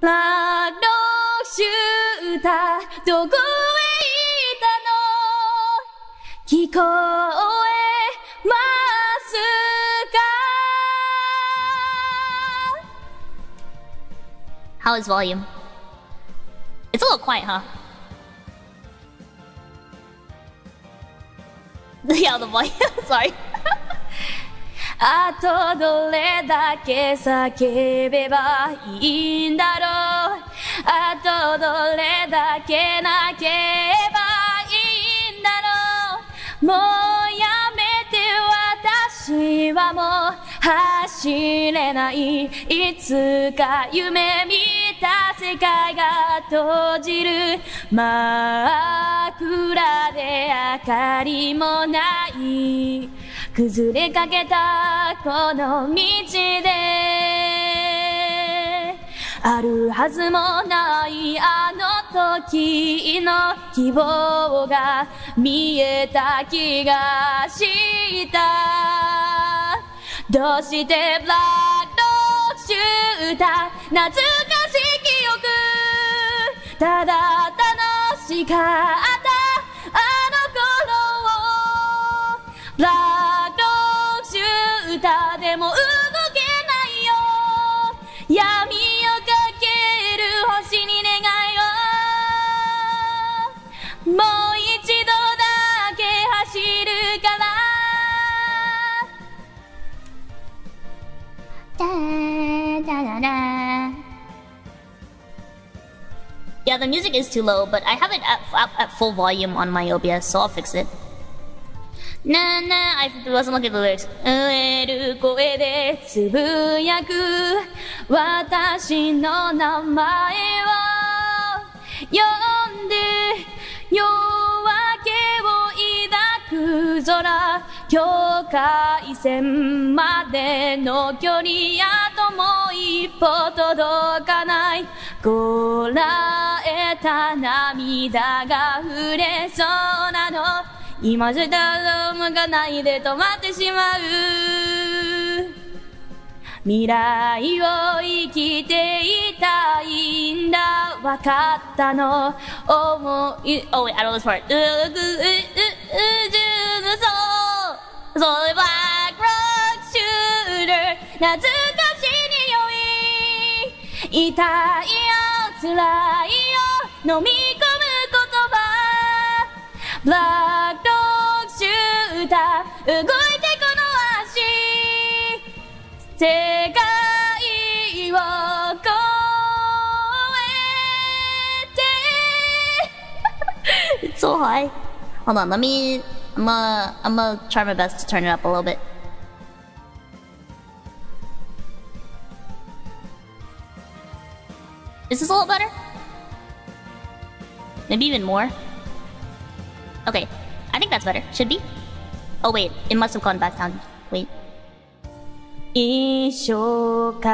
Black Rock Shooter どこへ行ったの？聞こえますか？ How is volume? It's a little quiet, huh? Yeah, the volume. Sorry. あとどれだけ叫べばいいんだろう、あとどれだけ泣けばいいんだろう、もうやめて私はもう走れない、いつか夢見た世界が閉じる、真っ暗で明かりもない崩れかけたこの道で、あるはずもないあの時の希望が見えた気がした。どうしてBlack Rock Shooter懐かしい記憶、ただ楽しかったあの頃を、Black Rock Shooterでも動けないよ、闇をかける星に願いを、もう一度だけ走るから。Yeah, the music is too low, but I have it at full volume on my OBS, so I'll fix it. Nah, nah, I wasn't looking at the lyrics. 飢える声でつぶやく私の名前を呼んで、夜明けを抱く空、境界線までの距離、あともう一歩届かない、こらえた涙が触れそうなの、今じゃ誰もがないで止まってしまう、未来を生きていたいんだ、わかったの思い。 Oh wait, I don't know this part. そう Black Rock Shooter 懐かしい匂い、痛いよ辛いよ飲み込む言葉、動いてこの足、世界を越えて。It's so high. Hold on, let me. I'm gonna try my best to turn it up a little bit. Is this a little better? Maybe even more? Okay, I think that's better. Should be.Oh wait, it must have gone back down. Wait. 一生か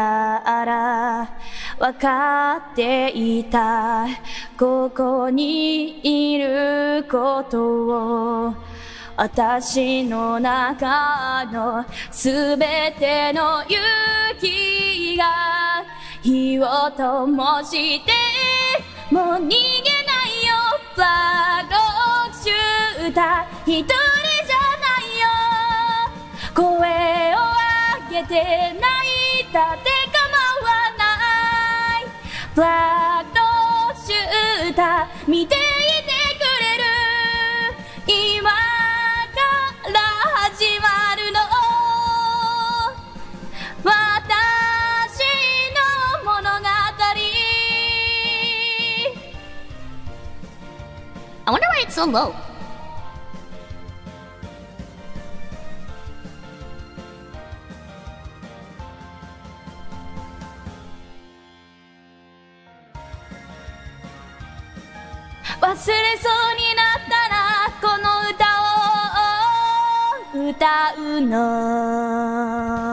らわかっていた、ここにいることを、私の中のすべての勇気が火を灯してもう逃げないよ、Black Rock Shooter一人声を上げて泣いたって構わない、Black Rock Shooter見ていてくれる、今から始まるの、私の物語。 I wonder why it's so low.忘れそうになったらこの歌を歌うの